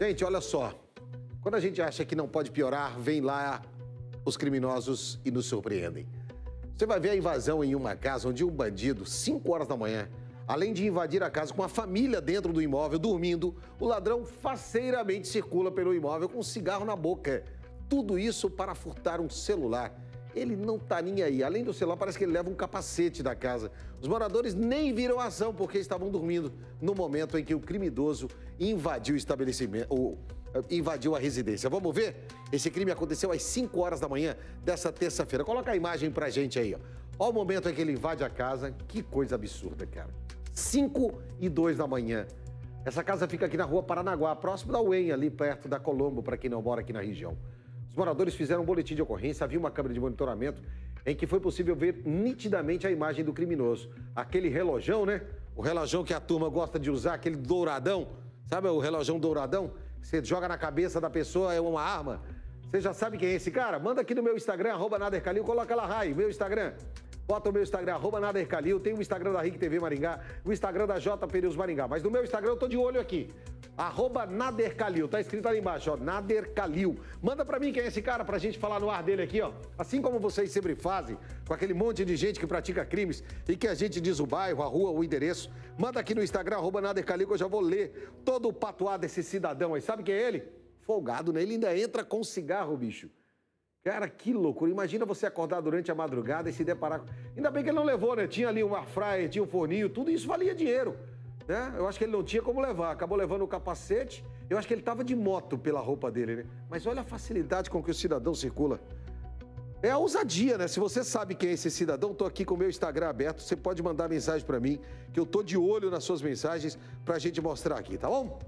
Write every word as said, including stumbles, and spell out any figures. Gente, olha só. Quando a gente acha que não pode piorar, vem lá os criminosos e nos surpreendem. Você vai ver a invasão em uma casa onde um bandido, cinco horas da manhã, além de invadir a casa com a família dentro do imóvel dormindo, o ladrão faceiramente circula pelo imóvel com um cigarro na boca. Tudo isso para furtar um celular. Ele não tá nem aí. Além do celular, parece que ele leva um capacete da casa. Os moradores nem viram a ação porque estavam dormindo no momento em que o criminoso invadiu o estabelecimento, ou invadiu a residência. Vamos ver? Esse crime aconteceu às cinco horas da manhã dessa terça-feira. Coloca a imagem pra gente aí, ó. Olha o momento em que ele invade a casa. Que coisa absurda, cara. cinco e dois da manhã. Essa casa fica aqui na rua Paranaguá, próximo da U E M, ali perto da Colombo, para quem não mora aqui na região. Os moradores fizeram um boletim de ocorrência, havia uma câmera de monitoramento em que foi possível ver nitidamente a imagem do criminoso. Aquele relojão, né? O relojão que a turma gosta de usar, aquele douradão. Sabe o relojão douradão? Você joga na cabeça da pessoa, é uma arma. Você já sabe quem é esse cara? Manda aqui no meu Instagram, arroba Nader Kalil, coloca lá, Rai, meu Instagram. Bota o meu Instagram, arroba Nader Kalil, tem o Instagram da R I C T V Maringá, o Instagram da JPneus Maringá. Mas no meu Instagram eu tô de olho aqui. Arroba Nader Kalil, tá escrito ali embaixo, ó, Nader Kalil. Manda pra mim quem é esse cara pra gente falar no ar dele aqui, ó. Assim como vocês sempre fazem, com aquele monte de gente que pratica crimes e que a gente diz o bairro, a rua, o endereço. Manda aqui no Instagram, arroba Nader Kalil, que eu já vou ler todo o patuá desse cidadão aí. Sabe quem é ele? Folgado, né? Ele ainda entra com cigarro, bicho. Cara, que loucura. Imagina você acordar durante a madrugada e se deparar... Ainda bem que ele não levou, né? Tinha ali um air fryer, tinha um forninho, tudo isso valia dinheiro. Né? Eu acho que ele não tinha como levar, acabou levando o capacete. Eu acho que ele estava de moto pela roupa dele, né? Mas olha a facilidade com que o cidadão circula. É a ousadia, né? Se você sabe quem é esse cidadão, tô aqui com o meu Instagram aberto, você pode mandar mensagem para mim, que eu tô de olho nas suas mensagens pra gente mostrar aqui, tá bom?